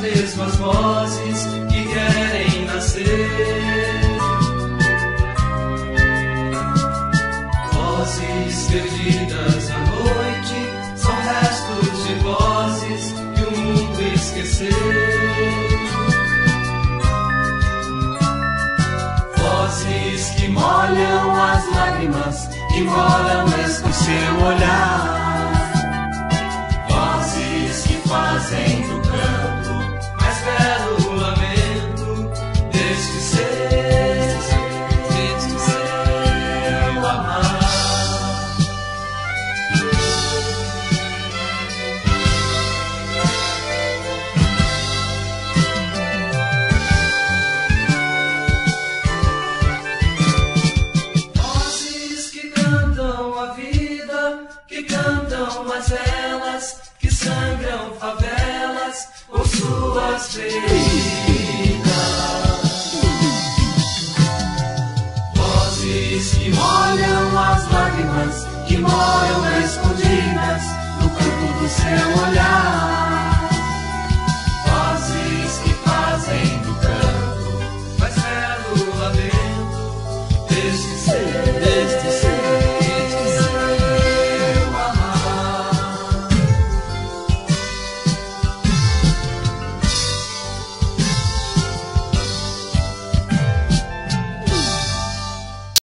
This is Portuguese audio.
mesmas vozes que querem nascer. Vozes perdidas à noite são restos de vozes que o mundo esqueceu. Vozes que molham as lágrimas que moram no seu olhar. Fazem do canto mais belo o lamento deste ser, meu amar. Vozes que cantam a vida, que cantam mazelas, que sangram favelas com suas feridas. Vozes que molham as lágrimas que moram escondidas no canto do seu olhar.